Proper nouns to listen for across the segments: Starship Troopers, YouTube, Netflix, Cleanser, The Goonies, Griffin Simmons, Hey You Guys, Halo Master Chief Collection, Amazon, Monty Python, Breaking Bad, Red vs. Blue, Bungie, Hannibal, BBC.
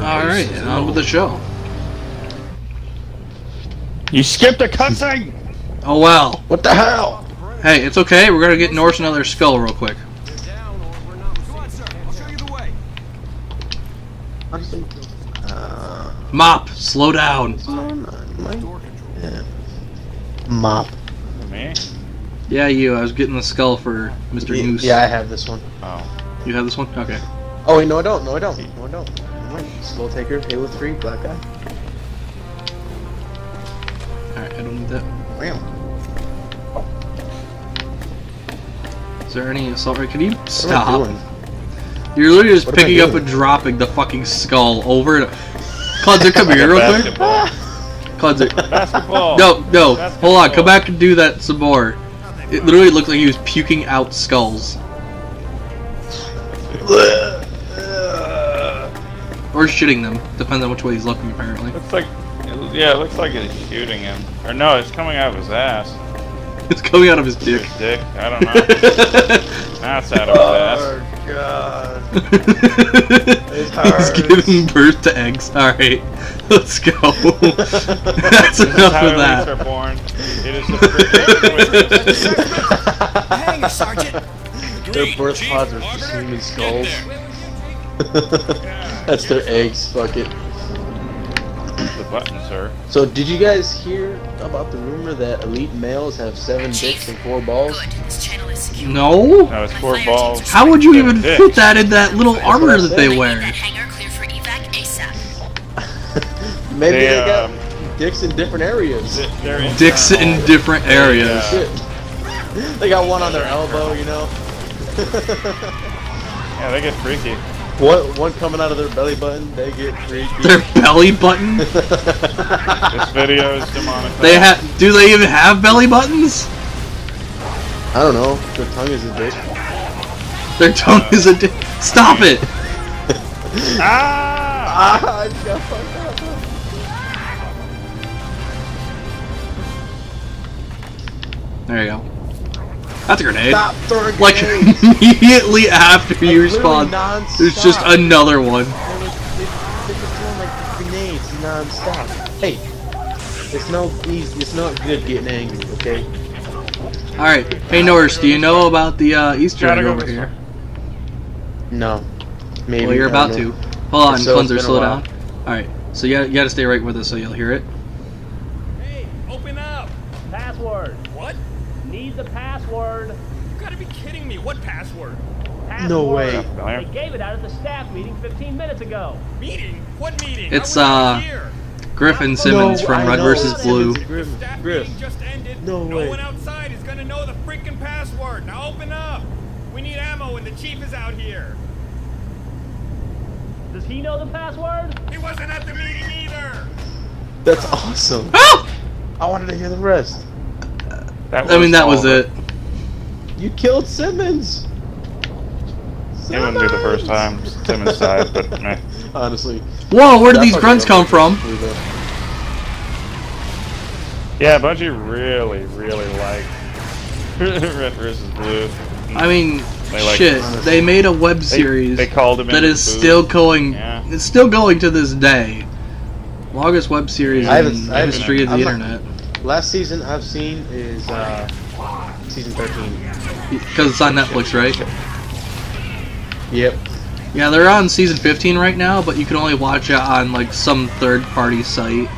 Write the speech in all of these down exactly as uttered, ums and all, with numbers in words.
Alright, on with the show. You skipped a cutscene! Oh wow. What the hell? Hey, it's okay, we're gonna get Norse another skull real quick. Uh, Mop, slow down. Yeah. Mop. Yeah, you. I was getting the skull for Mister Yeah, Noose. Yeah, I have this one. Oh. You have this one? Okay. Oh, wait, no, I don't. No, I don't. No, I don't. Skull Taker, Halo three, black guy. Alright, I don't need that. Wow. Is there any assault rate? Can you stop? You're literally just what picking up and dropping the fucking skull over and... Cleanser, come here real quick. Cleanser. Basketball. No, no. Basketball. Hold on, come back and do that some more. It literally looked like he was puking out skulls. Or shooting them, depends on which way he's looking apparently. Looks like, yeah, it looks like it's shooting him. Or no, it's coming out of his ass. It's coming out of his dick. His dick, I don't know. Now it's out of his ass. Oh god. It's hard. He's giving birth to eggs. Alright, let's go. That's this enough of that. Are born. It is the Hang on, Sergeant. Their birth pods are just human skulls. That's their eggs, fuck it. The button, sir. So, did you guys hear about the rumor that elite males have seven dicks and four balls? No? No, it's four balls. How would you seven even dicks. Put that in that little That's armor that they wear? Maybe they, they got um, dicks in different areas. In dicks in different areas. Yeah. They got one on their elbow, you know? Yeah, they get freaky. What, one coming out of their belly button, they get freaky. Their belly button? This video is demonetized. They ha do they even have belly buttons? I don't know. Their tongue is a dick. Their tongue uh, is a dick. Stop it! Ah! Ah! I got fucked up. There you go. That's a grenade. Stop throwing grenades. Like immediately after like, you respond, there's just another one. They just throwing like grenades non-stop. Hey, it's no easy. It's not good getting angry, okay? All right. Hey, Norse, do you know about the uh, Easter egg over here? One. No. Maybe. Well, you're about know. to. Hold on, so Cleanser, slow down. All right. So you gotta, you gotta stay right with us so you'll hear it. Hey, open up. Password. What? Need the password. You gotta be kidding me. What password? Password. No way. They gave it out at the staff meeting fifteen minutes ago. Meeting? What meeting? It's uh Griffin Simmons no, from Red versus. Blue. Griff. Staff Griff. Meeting just ended. No, no way. One outside is gonna know the freaking password. Now open up. We need ammo and the chief is out here. Does he know the password? He wasn't at the meeting either. That's awesome. Ah! I wanted to hear the rest. I mean, that was it. You killed Simmons! Simmons! It wouldn't be the first time Simmons died, but meh. Honestly. Whoa, where did these grunts come from? Yeah, Bungie really, really liked Red versus. Blue. I mean, shit, they made a web series that is still going, it's still going to this day. Longest web series in the history of the internet. Last season I've seen is uh, season thirteen. Because it's on Netflix, right? Yep. Yeah, they're on season fifteen right now, but you can only watch it on like some third-party site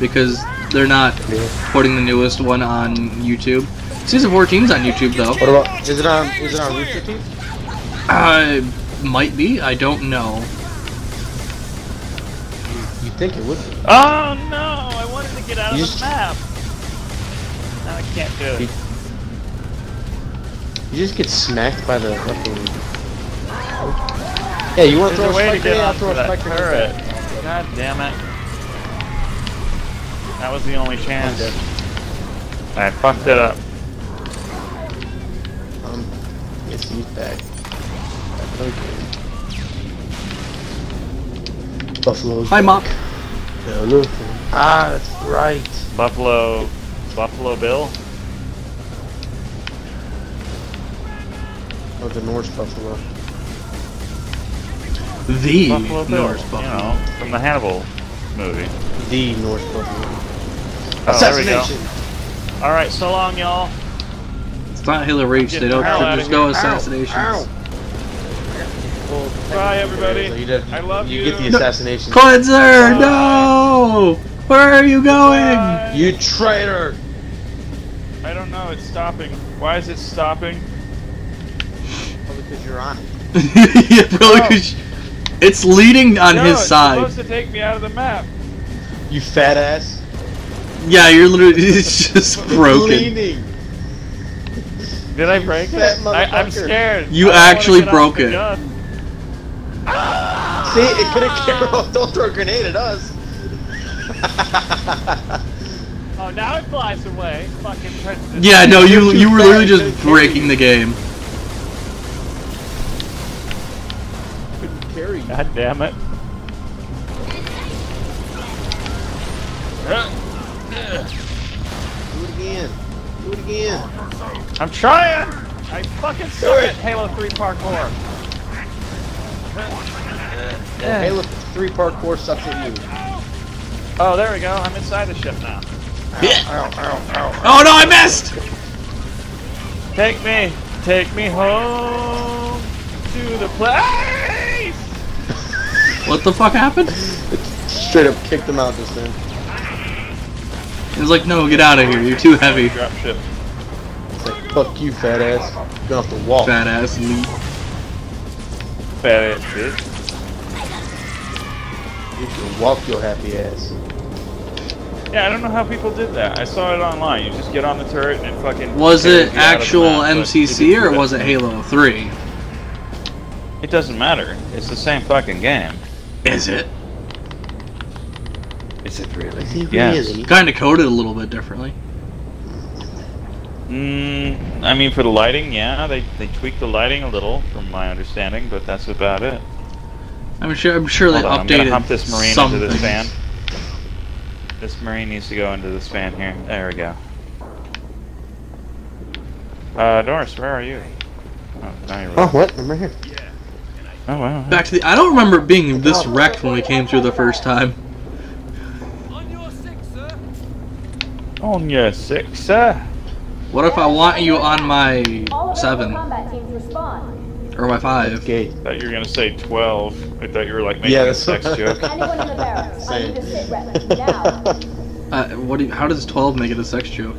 because they're not yeah. putting the newest one on YouTube. Season fourteen's on YouTube though. What about? Is it on? Is it on Rooster Teeth? Uh, might be. I don't know. You think it would be? Oh no! I wanted to get out you of the map. No, I can't do it. You, you just get smacked by the fucking. Yeah, you want to throw a spike grenade? I'll throw a spike grenade. God damn it! That was the only chance. I fucked it up. Um, it's you back. Okay. Buffalo. Hi, Mop. No, ah, that's right. Buffalo, Buffalo Bill. Oh, the Norse Buffalo. The Buffalo Bill, Norse Buffalo. You know, from the Hannibal movie. The Norse Buffalo. Oh, there we go. Alright, so long, y'all. It's not Halo Reach, they don't just go assassinations. Ow, ow. Well, bye, everybody. So you did, I love you. You get the assassination. No. Cleanser, bye. No! Where are you going? Bye. You traitor! I don't know, it's stopping. Why is it stopping? Probably because you're on it. Yeah, probably because oh. It's leading on no, his it's side. It's supposed to take me out of the map. You fat ass. Yeah, you're literally. It's just it's broken. Leaning. Did I break it? I, I'm scared. You I actually broke it. Ah! See, it couldn't care off. Don't throw a grenade at us. Oh, now it flies away. Fucking princess. Yeah, no, you you were literally just breaking the game. Couldn't carry. God damn it. Do it again. Do it again. I'm trying. I fucking suck at Halo three parkour. Yeah. Halo three parkour sucks at you. Oh, there we go. I'm inside the ship now. Ow, ow, ow, ow, ow. Oh no, I missed! Take me, take me home to the place. What the fuck happened? It straight up kicked him out this thing. It was like, no, get out of here. You're too heavy. Drop ship. It's like, fuck you, fat ass. You're gonna have to walk. Fat ass meat. Fat ass bitch. You can walk your happy ass. Yeah, I don't know how people did that. I saw it online. You just get on the turret and it fucking... Was it actual M C C or was it Halo three? It doesn't matter. It's the same fucking game. Is it? Is it really? Is it really? Yeah. Kind of coded a little bit differently. Mm, I mean, for the lighting, yeah. They, they tweaked the lighting a little, from my understanding, but that's about it. I'm sure. I'm sure they updated. I'm gonna hump this marine something. into this fan. This marine needs to go into this fan here. There we go. Uh, Doris, where are you? Oh, now you're oh what? I'm right here. Yeah. Oh wow. Back to the. I don't remember being this wrecked when we came through the first time. On your six, sir. On your six, sir. What if I want you on my seven? Or my five. Gate. I thought you were gonna say twelve. I thought you were like making yeah, a sex joke. Anyone in the barracks? Same. I need to sit right now. Uh, what? Do you, how does twelve make it a sex joke?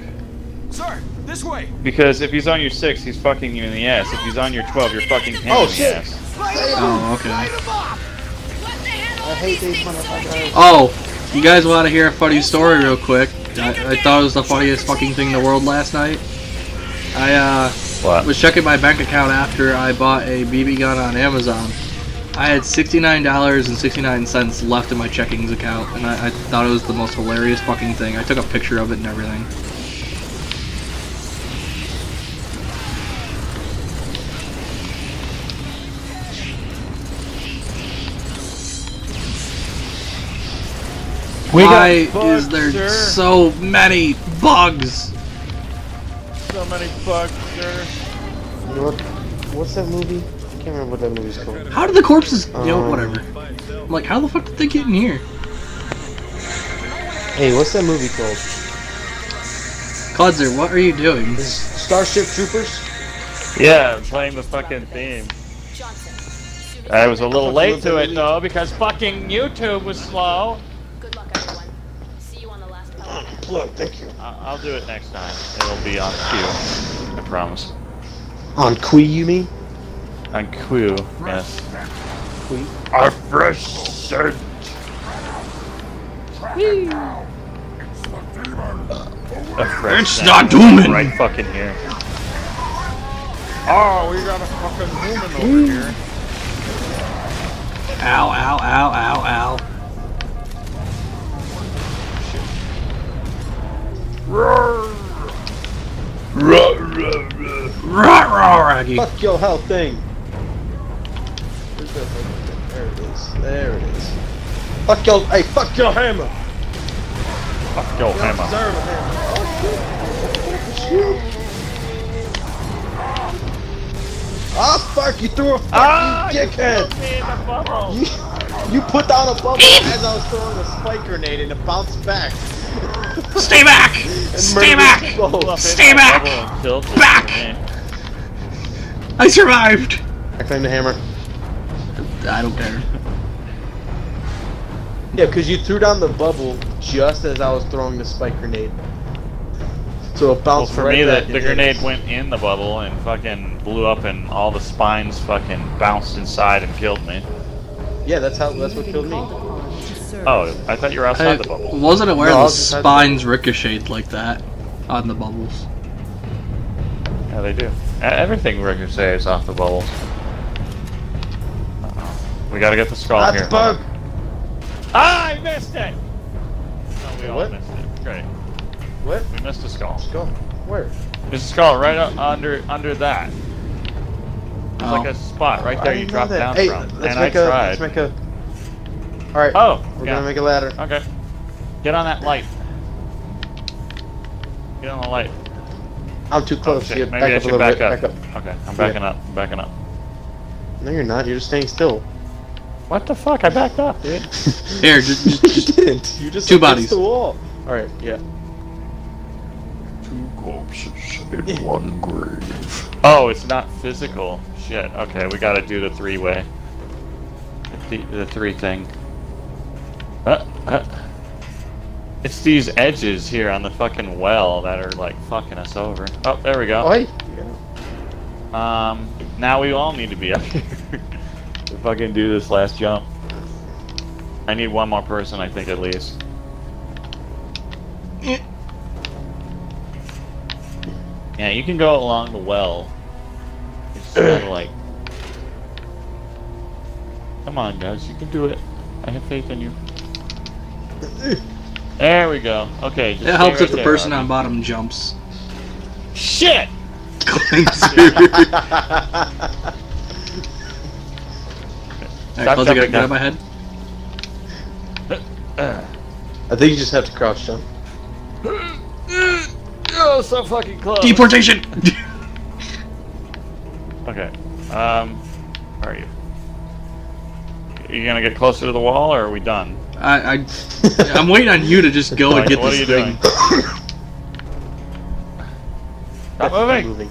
Sir, this way. Because if he's on your six, he's fucking you in the ass. If he's on your twelve, you're fucking him oh, in shit. the ass. Oh okay. I hate these motherfuckers. Oh, you guys want to hear a funny story real quick? I, I thought it was the funniest fucking thing in the world last night. I uh. What? Was checking my bank account after I bought a B B gun on Amazon. I had sixty-nine dollars and sixty-nine cents left in my checkings account, and I, I thought it was the most hilarious fucking thing. I took a picture of it and everything. We Why bugs, is there sir? so many bugs? So many bugs, sir. What, what's that movie? I can't remember what that movie's called. How did the corpses... Um, you know, whatever. I'm like, how the fuck did they get in here? Hey, what's that movie called? Codzer, what are you doing? Is Starship Troopers? Yeah, I'm playing the fucking theme. I was a little late to it, though, because fucking YouTube was slow. Good luck, everyone. See you on the last podcast. Look, thank you. I'll do it next time. It'll be on Q. I promise. On Q, you mean? On Q, yes. Q? Our fresh surge! It's not human! Right fucking here. Oh, we got a fucking human over Ooh. here. Ow, ow, ow, ow, ow. Roar! Roar, roar, roar. Roar, roar, Raggy. Fuck your health thing. Where's that thing? There it is. There it is. Fuck your. Hey, fuck your hammer. Fuck your hammer. Oh shit! Oh shit! Oh fuck, you threw a fucking ah, dickhead! You, you, you put down a bubble as I was throwing a spike grenade and it bounced back. Stay back! Stay back! Stay back! Back! I survived! I claim the hammer. I don't care. Yeah, because you threw down the bubble just as I was throwing the spike grenade. So it bounced well, for right me, back the, the grenade went in the bubble and fucking blew up, and all the spines fucking bounced inside and killed me. Yeah, that's how. That's what killed me. Oh, I thought you were outside I the bubble. Wasn't aware no, the spines the ricocheted like that on the bubbles. Yeah, they do. Everything ricochets off the bubbles. Uh-oh. We gotta get the skull that's here. The bug. Ah, I missed it. No, we all what? missed it. Great. What? We missed a skull. Skull? Where? There's a skull right up under under that. There's oh. like a spot right there you dropped down hey, from. Let's and make I a, tried. Let's make a. All right. Oh, we're yeah. gonna make a ladder. Okay. Get on that light. Get on the light. I'm too close. Oh, Maybe back I up should a back, up. back up. Okay, I'm backing yeah. up. I'm backing up. No, you're not. You're just staying still. What the fuck? I backed up, dude. Here, just just, just you didn't. You just two bodies. The wall. All right. Yeah. In one grave. Oh, it's not physical. Shit. Okay, we gotta do the three-way. The, the three thing. Uh, uh. It's these edges here on the fucking well that are like fucking us over. Oh, there we go. Oh, hey. Yeah. Um, now we all need to be up here to fucking do this last jump. I need one more person, I think, at least. Yeah. Yeah, you can go along the well. It's sort of like, come on, guys, you can do it. I have faith in you. There we go. Okay. Just it helps right if the there, person on bottom jumps. Shit! Alright, close it. Got out of my head. I think you just have to crouch jump. Oh, so fucking close. Deportation. Okay. Um, where are you? Are you gonna get closer to the wall, or are we done? I, I I'm waiting on you to just go and get what this are you thing. Doing? Stop moving. moving.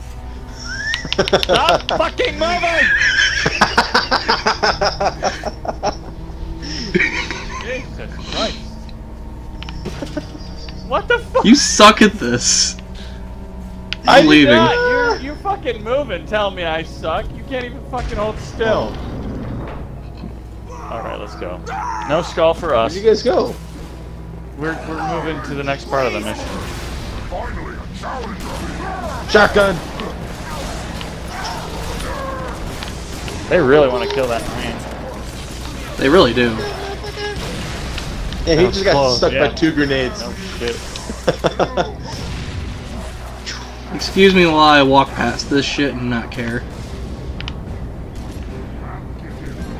Stop fucking moving! Jesus Christ! What the fuck? You suck at this. I'm I leaving. You're, you're fucking moving. Tell me I suck. You can't even fucking hold still. Alright, let's go. No skull for us. Where'd you guys go? We're, we're moving to the next part of the mission. Shotgun! They really want to kill that man. They really do. Yeah, he just got close. stuck yeah. by two grenades. No shit. Excuse me while I walk past this shit and not care.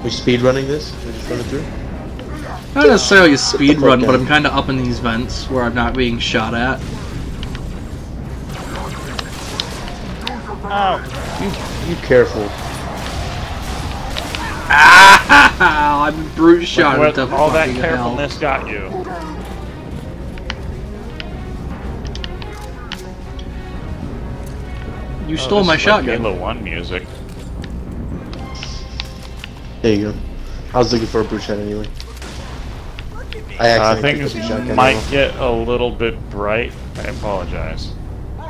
We speed running this? We just run it through? Not necessarily a speed run, but I'm kind of up in these vents where I'm not being shot at. Ow! You, you careful. Ah! I'm brute shot. Wait, what, all that carefulness hell. got you. You oh, stole my shotgun. Halo one music. There you go. I was looking for a brute shot anyway. I, uh, I think this might get a little bit bright. I apologize. There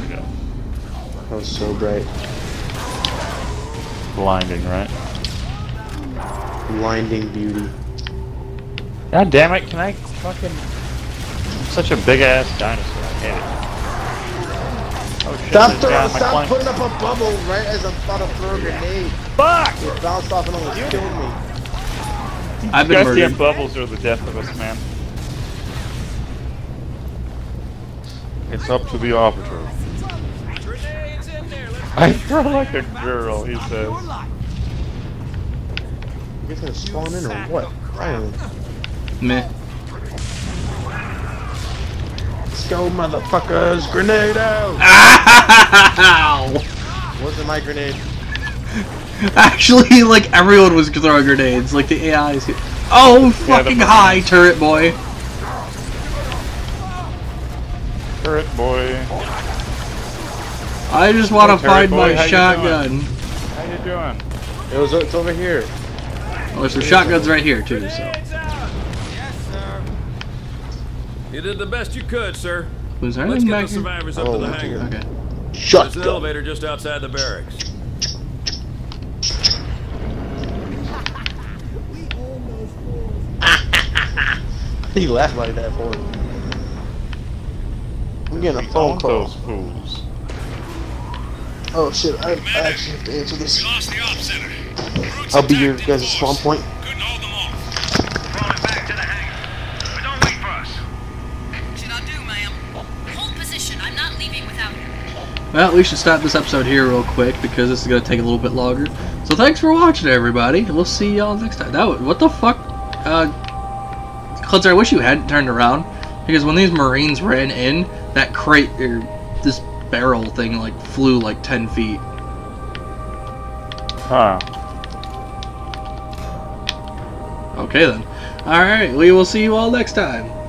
we go. That was so bright. Blinding, right? Blinding beauty. God damn it, can I fucking... I'm such a big ass dinosaur, I hate it. Oh shit, stop throwing, stop putting up a bubble right as I'm about to throw a grenade. Fuck! It bounced off and almost killed me. I've been murdered. Goddamn bubbles are the death of us, man. It's up to the arbiter. I feel like a girl, he says. You guys gonna spawn in or what? Meh. Let's go, motherfuckers! Grenade out! Ow! Wasn't my grenade. Actually, like, everyone was throwing grenades. Like, the A I is... Oh, fucking yeah, high, turret boy! Turret boy. I just want to hey, find boy, my how shotgun. You how you doing? It was, it's over here. Oh, there's some shotguns right here, too, so... You did the best you could, sir. Was there Let's get back the survivors up oh, to the hangar. Okay. Shut There's an elevator just outside the barracks. He laughed like that for me. I'm getting a phone call. Those fools. Oh shit! I, I actually have to answer this. We lost the op center. I'll be your guys' spawn point. Well, we should stop this episode here real quick because this is going to take a little bit longer. So thanks for watching, everybody. We'll see y'all next time. That was, what the fuck? Uh, Cleanser, I wish you hadn't turned around. Because when these Marines ran in, that crate, or this barrel thing, like, flew like ten feet. Huh. Okay, then. Alright, we will see you all next time.